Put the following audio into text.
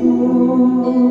Oh,